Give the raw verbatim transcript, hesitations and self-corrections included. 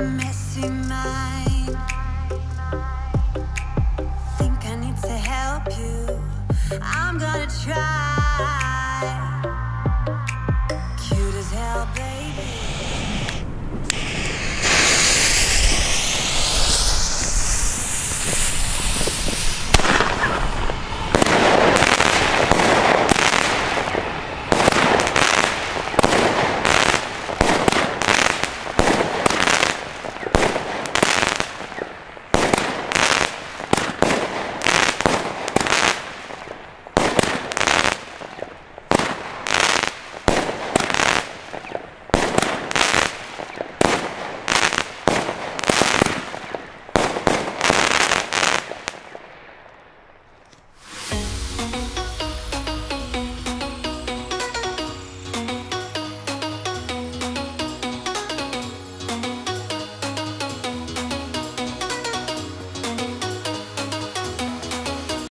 a messy mind. Think I need to help you. I'm gonna try. Cute as hell, baby.